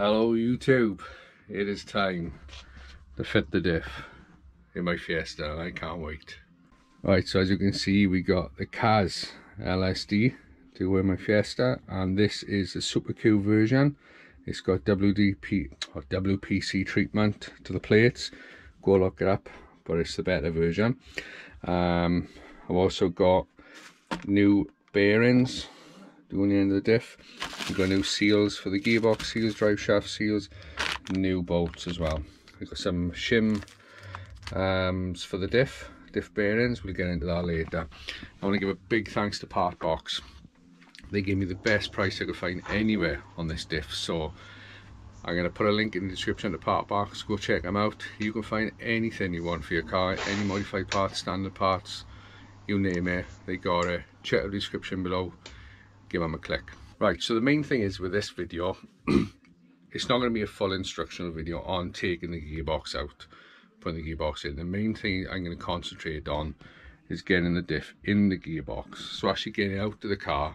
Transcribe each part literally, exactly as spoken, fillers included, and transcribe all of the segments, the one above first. Hello YouTube, it is time to fit the diff in my Fiesta and I can't wait. Alright, so as you can see we got the Kaaz L S D to wear my Fiesta, and this is the Super Q version. It's got W D P or W P C treatment to the plates. Go look it up, but it's the better version. Um, I've also got new bearings doing the end of the diff. We've got new seals for the gearbox seals, drive shaft seals, new bolts as well. We've got some shim um, for the diff, diff bearings. We'll get into that later. I want to give a big thanks to PartBox. They gave me the best price I could find anywhere on this diff, so I'm going to put a link in the description to PartBox. Go check them out. You can find anything you want for your car, any modified parts, standard parts, you name it, they got it. Check the description below, give them a click. Right, so the main thing is with this video, it's not going to be a full instructional video on taking the gearbox out, putting the gearbox in. The main thing I'm going to concentrate on is getting the diff in the gearbox. So actually getting it out of the car,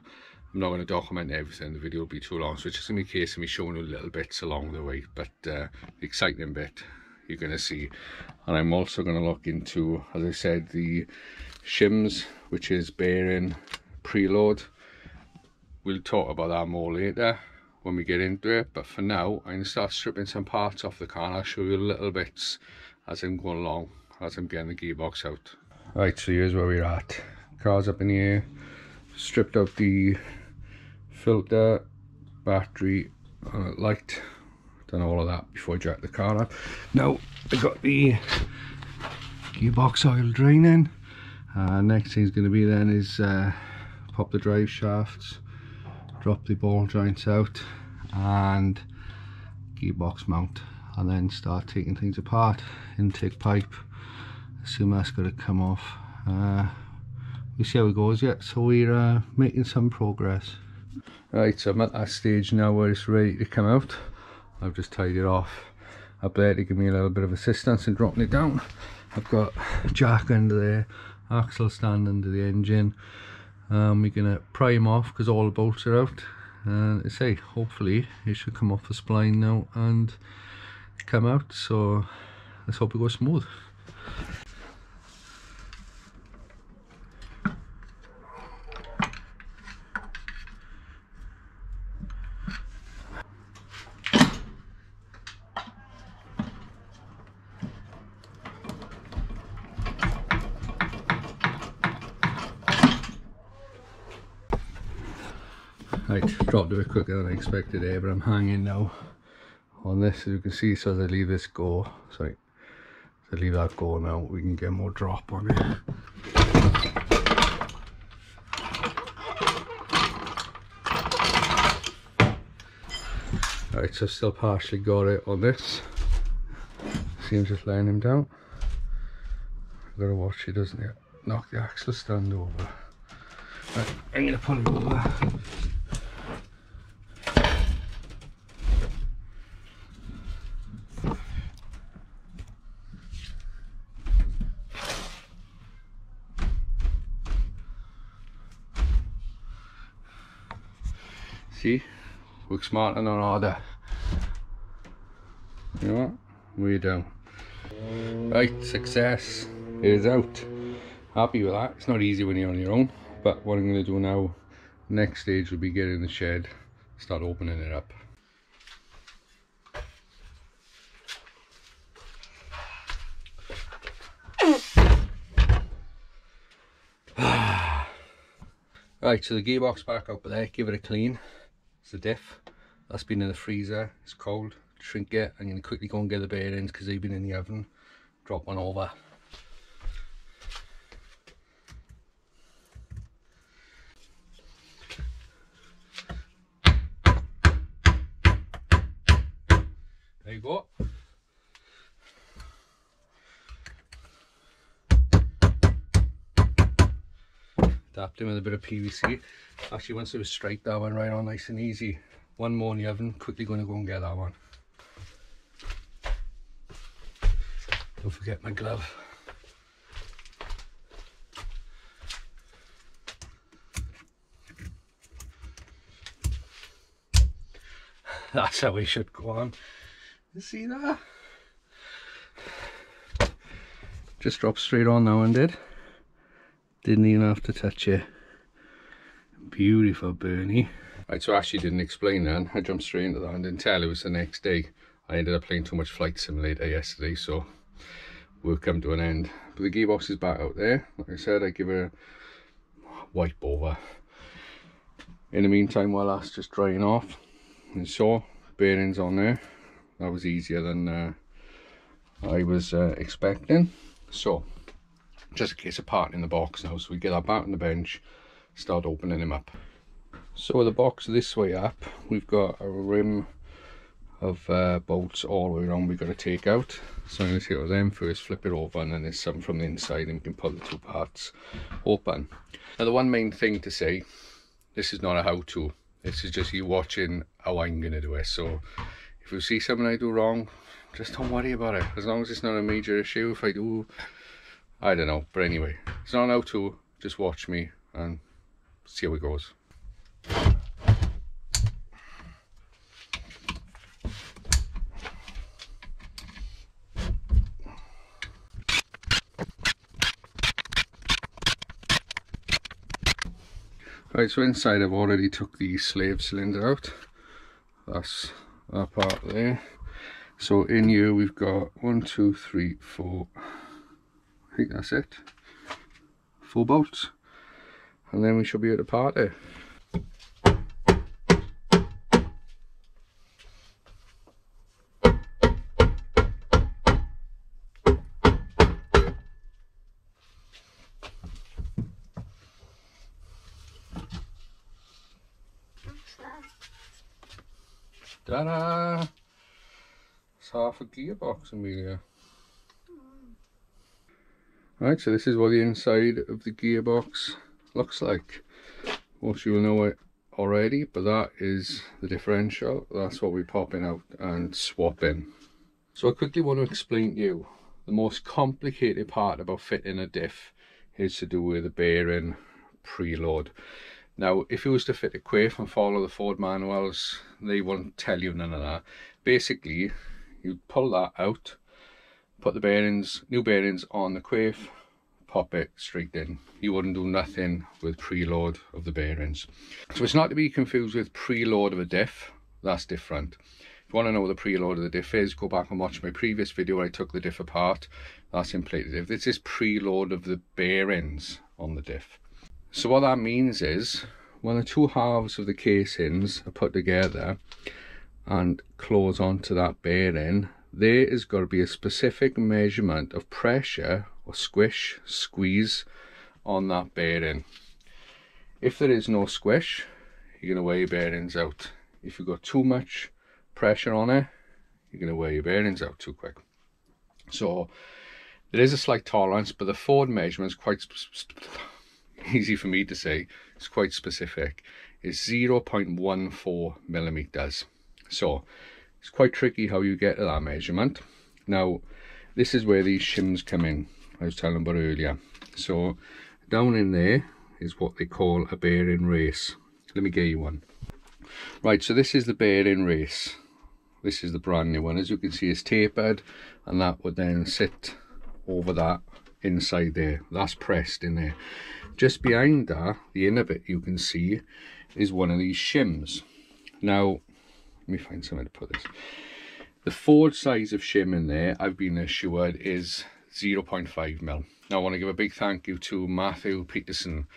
I'm not going to document everything, the video will be too long, so it's just going to be a case of me showing you little bits along the way, but uh, the exciting bit you're going to see. And I'm also going to look into, as I said, the shims, which is bearing preload. We'll talk about that more later when we get into it, but for now I'm going to start stripping some parts off the car and I'll show you little bits as I'm going along, as I'm getting the gearbox out. Right, so here's where we're at. Car's up in the air, stripped out the filter, battery, uh, light, done all of that before I jack the car up. Now I got the gearbox oil drain in. Uh, next thing's going to be then is uh, pop the drive shafts, drop the ball joints out, and gearbox mount, and then start taking things apart. Intake pipe, assume that's going to come off. Uh, we see how it goes yet, so we're uh, making some progress. Right, so I'm at that stage now where it's ready to come out. I've just tied it off up there to give me a little bit of assistance in dropping it down. I've got jack under there, axle stand under the engine. Um, we're going to pry them off because all the bolts are out, and I say hopefully it should come off the spline now and come out, so let's hope it goes smooth. Right, dropped a bit quicker than I expected there, but I'm hanging now on this, as you can see. So as I leave this go, sorry, so leave that go now, we can get more drop on it. Alright, so I've still partially got it on this. See, I'm just laying him down. I've got to watch he doesn't it? Knock the axle stand over. Right, I'm going to pull him over. See, work smarter and not harder. You know what? We're down. Right, success. It is out. Happy with that. It's not easy when you're on your own, but what I'm going to do now, next stage will be get in the shed, start opening it up. Right, so the gearbox back up there, give it a clean. It's the diff that's been in the freezer, it's cold, shrink it. I'm going to quickly go and get the bearings because they've been in the oven, drop one over. There you go. Dapped him with a bit of P V C. Actually, once it was straight, that one right on nice and easy. One more in the oven, quickly going to go and get that one. Don't forget my glove. That's how we should go on. You see that? Just dropped straight on now and did. Didn't even have to touch it. Beautiful Bernie. Right, so I actually didn't explain that. I jumped straight into that and didn't tell. It was the next day. I ended up playing too much Flight Simulator yesterday, so we'll come to an end. But the gearbox is back out there. Like I said, I give her a wipe over. In the meantime, while that's just drying off, and saw bearings on there. That was easier than uh, I was uh, expecting. So, just a case of parting the box now. So we get that back on the bench, start opening him up. So with the box this way up, we've got a rim of uh, bolts all the way around we've got to take out. So I'm going to take out them first, flip it over, and then there's some from the inside and we can pull the two parts open. Now the one main thing to say, this is not a how-to. This is just you watching how I'm going to do it. So if you see something I do wrong, just don't worry about it. As long as it's not a major issue, if I do, I don't know. But anyway, it's not a how-to. Just watch me and see how it goes. Right, so inside I've already took the slave cylinder out. That's that part there. So in here we've got one, two, three, four, I think that's it. Four bolts. And then we should be able to part it. Ta-da! It's half a gearbox, Amelia. Right, so this is what the inside of the gearbox looks like. Most you will know it already, but that is the differential. That's what we're popping out and swapping. So I quickly want to explain to you, the most complicated part about fitting a diff is to do with the bearing preload. Now, if you was to fit a Quaife and follow the Ford manuals, they won't tell you none of that. Basically, you pull that out, put the bearings, new bearings on the Quaife, pop it straight in. You wouldn't do nothing with preload of the bearings. So it's not to be confused with preload of a diff. That's different. If you want to know what the preload of the diff is, go back and watch my previous video where I took the diff apart. That's implicative. This is preload of the bearings on the diff. So what that means is, when the two halves of the casings are put together and close onto that bearing, there is got to be a specific measurement of pressure or squish, squeeze on that bearing. If there is no squish, you're going to wear your bearings out. If you've got too much pressure on it, you're going to wear your bearings out too quick. So there is a slight tolerance, but the Ford measurement is quite easy for me to say, it's quite specific. It's zero point one four millimeters. So it's quite tricky how you get to that measurement. Now, this is where these shims come in, I was telling about earlier. So down in there is what they call a bearing race. Let me get you one. Right, so this is the bearing race. This is the brand new one. As you can see, it's tapered, and that would then sit over that inside there. That's pressed in there. Just behind that, the inner bit you can see is one of these shims. Now, let me find somewhere to put this. The Ford size of shim in there, I've been assured, is zero point five mil. Now, I want to give a big thank you to Matthew Peterson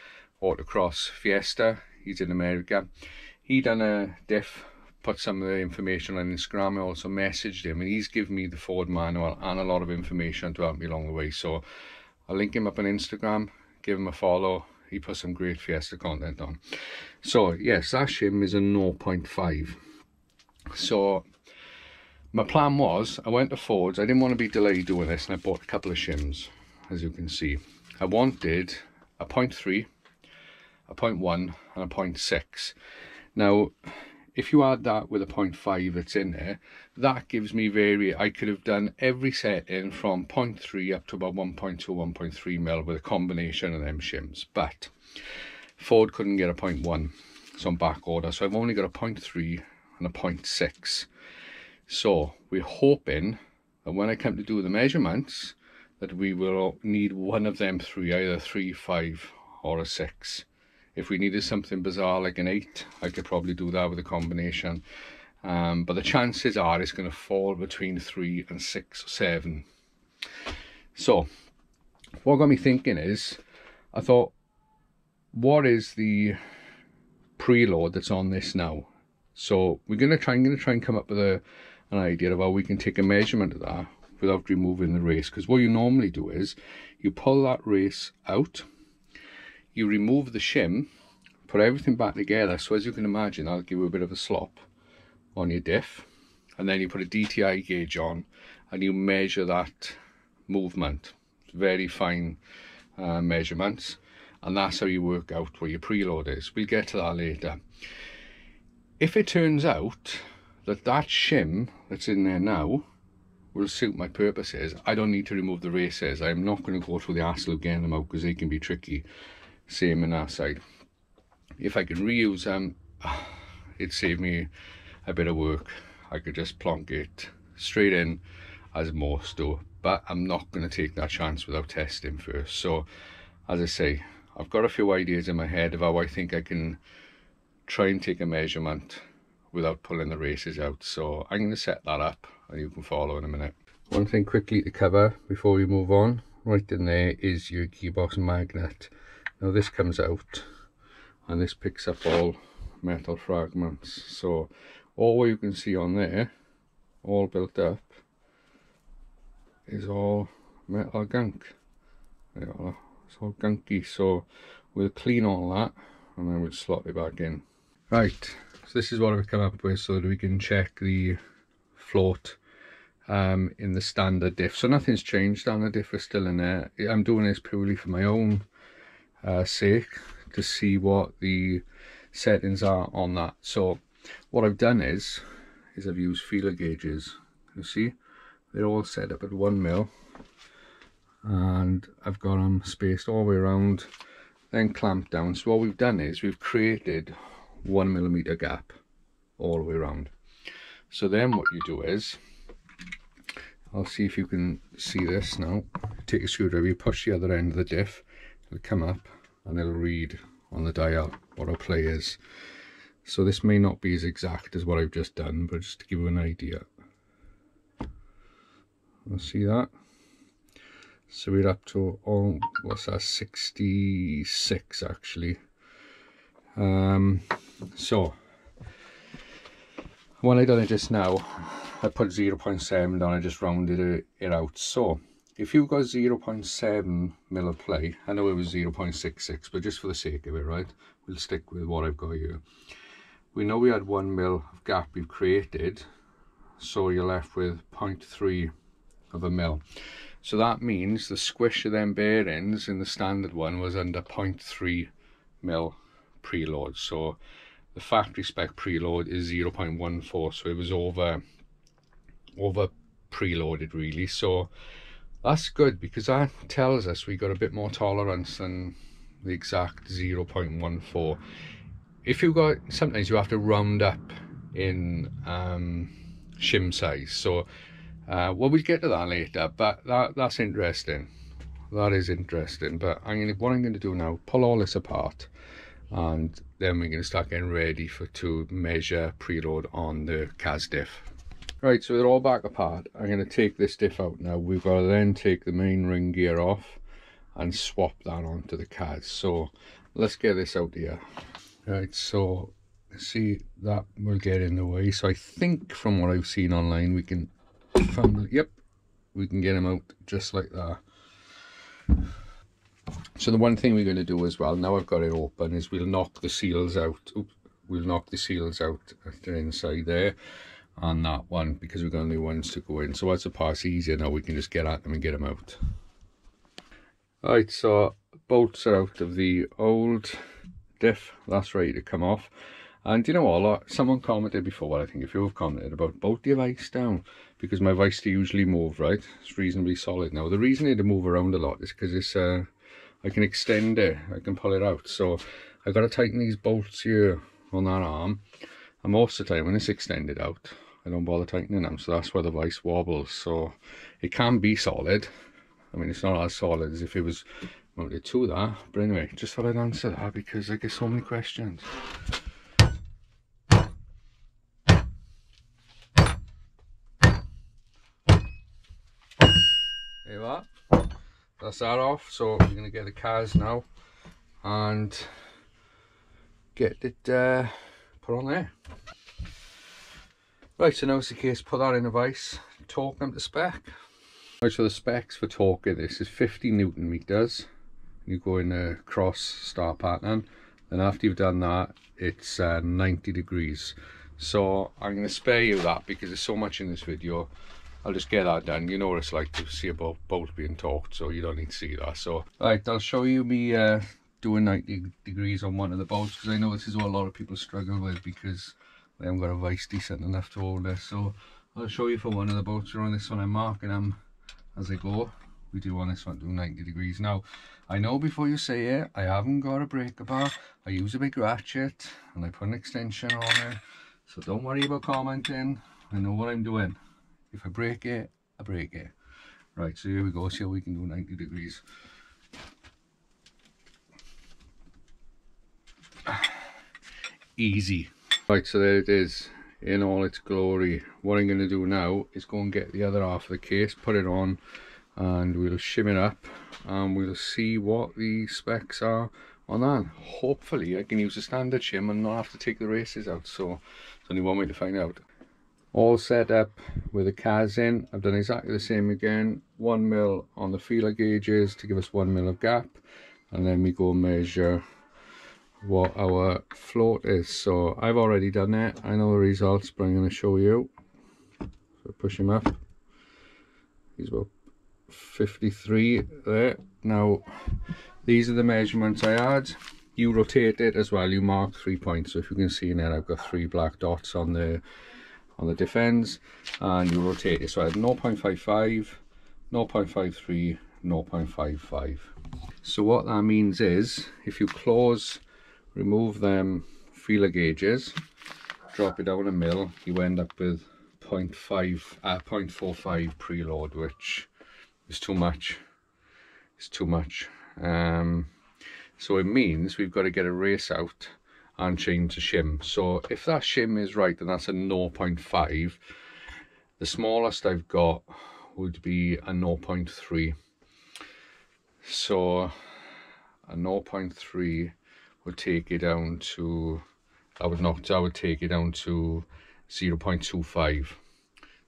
Autocross Fiesta. He's in America. He done a diff, put some of the information on Instagram. I also messaged him, and he's given me the Ford manual and a lot of information to help me along the way. So I'll link him up on Instagram. Give him a follow. He put some great Fiesta content on. So yes, that shim is a zero point five. So my plan was, I went to Ford's. I didn't want to be delayed doing this, and I bought a couple of shims, as you can see. I wanted a zero point three, a zero point one, and a zero point six. Now, if you add that with a zero point five that's in there, that gives me vary. I could have done every setting from zero point three up to about one point two, one point three mil with a combination of them shims. But Ford couldn't get a zero point one, so I'm back order. So I've only got a zero point three and a zero point six. So we're hoping that when I come to do the measurements that we will need one of them three, either three, five or a six. If we needed something bizarre like an eight, I could probably do that with a combination. Um, but the chances are it's going to fall between three and six or seven. So what got me thinking is, I thought, what is the preload that's on this now? So we're going to try, I'm going to try and come up with a, an idea of how we can take a measurement of that without removing the race. Because what you normally do is you pull that race out, you remove the shim, put everything back together. So as you can imagine, that'll give you a bit of a slop on your diff, and then you put a D T I gauge on and you measure that movement. It's very fine uh, measurements, and that's how you work out what your preload is. We'll get to that later. If it turns out that that shim that's in there now will suit my purposes, I don't need to remove the races. I'm not going to go through the hassle of getting them out because they can be tricky. Same on that side. If I can reuse them, it saved me a bit of work. I could just plonk it straight in as most do, but I'm not going to take that chance without testing first. So as I say, I've got a few ideas in my head of how I think I can try and take a measurement without pulling the races out. So I'm going to set that up and you can follow in a minute. One thing quickly to cover before we move on, right in there is your gearbox magnet. Now this comes out and this picks up all metal fragments. So all you can see on there, all built up, is all metal gunk. There you are. It's all gunky. So we'll clean all that and then we'll slot it back in. Right, so this is what I've come up with so that we can check the float um, in the standard diff. So nothing's changed, standard diff is still in there. I'm doing this purely for my own uh, sake to see what the settings are on that. So what I've done is, is I've used feeler gauges. You see, they're all set up at one mil and I've got them spaced all the way around, then clamped down. So what we've done is we've created one millimeter gap all the way around. So then what you do is, I'll see if you can see this now. Take a screwdriver, you push the other end of the diff, it'll come up and it'll read on the dial what our play is. So this may not be as exact as what I've just done, but just to give you an idea. I'll see that. So we're up to, oh, what's that, sixty-six actually. Um, so, when I done it just now, I put zero point seven down, I just rounded it, it out. So, if you've got zero point seven mil of play, I know it was zero point six six, but just for the sake of it, right, we'll stick with what I've got here. We know we had one mil of gap we've created, so you're left with zero point three of a mil. So that means the squish of them bearings in the standard one was under zero point three mil preload. So the factory spec preload is zero point one four, so it was over over preloaded really. So that's good because that tells us we got a bit more tolerance than the exact zero point one four. If you've got, sometimes you have to round up in um, shim size. So Uh, well, we'll get to that later, but that, that's interesting. That is interesting. But I'm gonna, what I'm going to do now, pull all this apart, and then we're going to start getting ready for to measure preload on the C A S diff. Right, so they're all back apart. I'm going to take this diff out now. We've got to then take the main ring gear off and swap that onto the C A S. So let's get this out here. Right, so see, that will get in the way. So I think from what I've seen online, we can... Yep, we can get them out just like that. So the one thing we're going to do as well, now I've got it open, is we'll knock the seals out. Oops, we'll knock the seals out at the inside there on that one, because we've got new ones to go in. So as the part's easier now, we can just get at them and get them out. Alright, so bolts are out of the old diff, that's ready to come off. And you know what, someone commented before, well I think if you've commented about bolt your vice down, because my vice to usually move, right, it's reasonably solid now. The reason it to move around a lot is because it's, uh, I can extend it, I can pull it out. So I've got to tighten these bolts here on that arm, And most of the time when it's extended out, I don't bother tightening them, so that's where the vice wobbles. So it can be solid. I mean, it's not as solid as if it was mounted to that, but anyway, just thought I'd answer that because I get so many questions. There you are, that's that off. So we're going to get the C A S now and get it uh, put on there. Right, so now it's the case, put that in a vice, torque them to spec. Right, so the specs for torque in this is fifty newton meters. You go in a cross star pattern, and after you've done that, it's uh, ninety degrees. So I'm going to spare you that because there's so much in this video. I'll just get that done. You know what it's like to see a bolt, bolt being torqued, so you don't need to see that. So, right, I'll show you me uh, doing ninety degrees on one of the bolts, because I know this is what a lot of people struggle with because they haven't got a vice decent enough to hold this. So I'll show you for one of the bolts on this one. I'm marking them as I go. We do on this one, do ninety degrees. Now, I know before you say it, I haven't got a breaker bar. I use a big ratchet and I put an extension on it. So don't worry about commenting. I know what I'm doing. If I break it, I break it. Right, so here we go, see how we can do ninety degrees. Easy. Right, so there it is, in all its glory. What I'm going to do now is go and get the other half of the case, put it on, and we'll shim it up, and we'll see what the specs are on that. Hopefully I can use a standard shim and not have to take the races out, so there's only one way to find out. All set up with the C A S in. I've done exactly the same again. One mil on the feeler gauges to give us one mil of gap, and then we go measure what our float is. So I've already done it. I know the results, but I'm going to show you. So push him up. He's about fifty-three there. Now these are the measurements I had. You rotate it as well. You mark three points. So if you can see in there, I've got three black dots on the on the diff ends, and you rotate it. So I had zero point five five, zero point five three, zero point five five. So what that means is, if you close, remove them feeler gauges, drop it down a mil, you end up with zero point five, uh, zero point four five preload, which is too much. It's too much. Um, so it means we've got to get a race out and change the shim. So if that shim is right, then that's a zero point five. The smallest I've got would be a zero point three. So a zero point three would take it down to, I would not, I would take it down to zero point two five.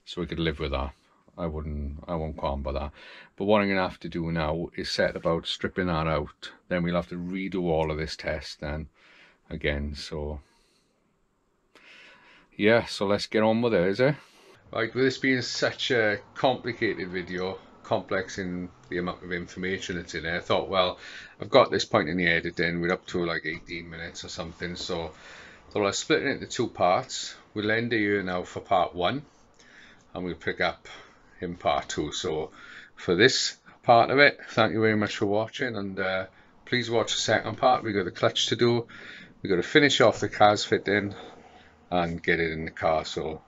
So we could live with that. I wouldn't, I won't qualm by that. But what I'm gonna have to do now is set about stripping that out. Then we'll have to redo all of this test then. Again, so yeah, so let's get on with it, is it? Right, with this being such a complicated video, complex in the amount of information that's in there, I thought, well, I've got this point in the editing, we're up to like eighteen minutes or something, so I thought I'll split it into two parts. We'll end it here now for part one, and we'll pick up in part two. So for this part of it, thank you very much for watching, and uh, please watch the second part. We've got the clutch to do. We've got to finish off the C A S fitting and get it in the car, so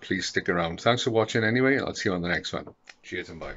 please stick around. Thanks for watching anyway, and I'll see you on the next one. Cheers and bye.